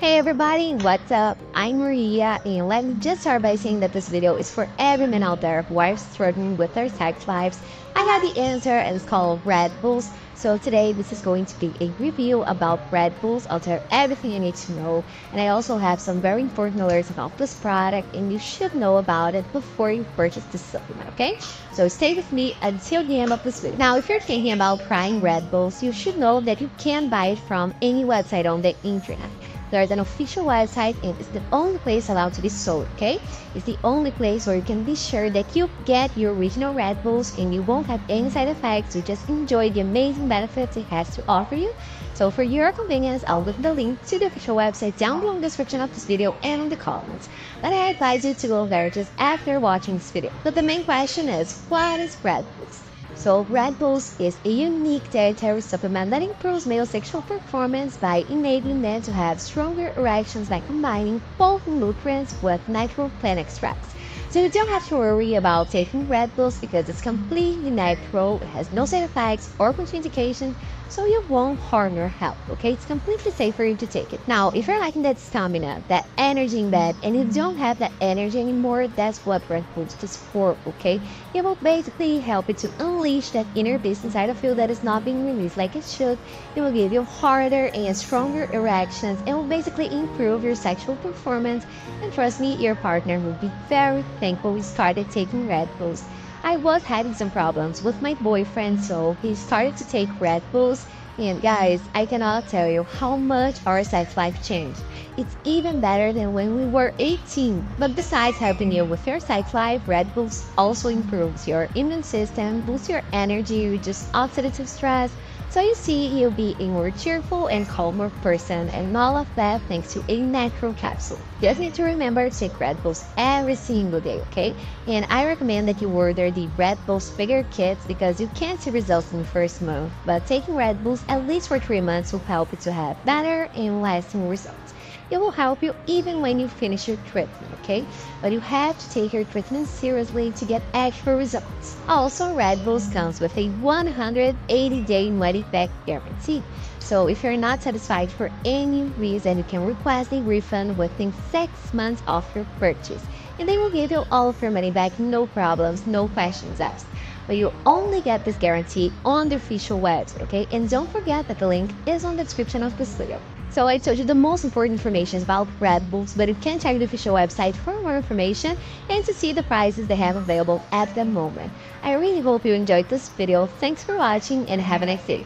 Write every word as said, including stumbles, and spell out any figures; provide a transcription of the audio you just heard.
Hey everybody, what's up? I'm Maria, and let me just start by saying that this video is for every man out there who is struggling with their sex lives. I have the answer, and it's called Red Boost. So today this is going to be a review about Red Boost. I'll tell everything you need to know, and I also have some very important alerts about this product, and you should know about it before you purchase this supplement, okay? So stay with me until the end of this video. Now if you're thinking about trying Red Boost, you should know that you can buy it from any website on the internet. There's an official website, and it's the only place allowed to be sold, okay? It's the only place where you can be sure that you get your original Red Boost and you won't have any side effects. You just enjoy the amazing benefits it has to offer you. So for your convenience, I'll leave the link to the official website down below in the description of this video and in the comments. But I advise you to go there just after watching this video. But the main question is, what is Red Boost? So Red Boost is a unique dietary supplement that improves male sexual performance by enabling men to have stronger erections by combining potent nutrients with natural plant extracts. So you don't have to worry about taking Red Boost because it's completely natural, it has no side effects or contraindications, so you won't harm your health, okay? It's completely safe for you to take it. Now, if you're lacking that stamina, that energy in bed, and you don't have that energy anymore, that's what Red Boost is for, okay? It will basically help you to unleash that inner beast inside of you that is not being released like it should. It will give you harder and stronger erections, and will basically improve your sexual performance, and trust me, your partner will be very thankful we started taking Red Boost. I was having some problems with my boyfriend, so he started to take Red Boost, and guys, I cannot tell you how much our sex life changed. It's even better than when we were eighteen. But besides helping you with your sex life, Red Boost also improves your immune system, boosts your energy, reduces oxidative stress. So you see, you'll be a more cheerful and calmer person, and all of that thanks to a natural capsule. Just need to remember to take Red Boost every single day, okay? And I recommend that you order the Red Boost bigger kits because you can't see results in the first month, but taking Red Boost at least for three months will help you to have better and lasting results. It will help you even when you finish your treatment, okay? But you have to take your treatment seriously to get actual results. Also, Red Boost comes with a one hundred eighty day money back guarantee. So if you're not satisfied for any reason, you can request a refund within six months of your purchase, and they will give you all of your money back, no problems, no questions asked. But you only get this guarantee on the official website, okay? And don't forget that the link is on the description of this video. So I told you the most important information about Red Boost, but you can check the official website for more information and to see the prices they have available at the moment. I really hope you enjoyed this video. Thanks for watching and have a nice day.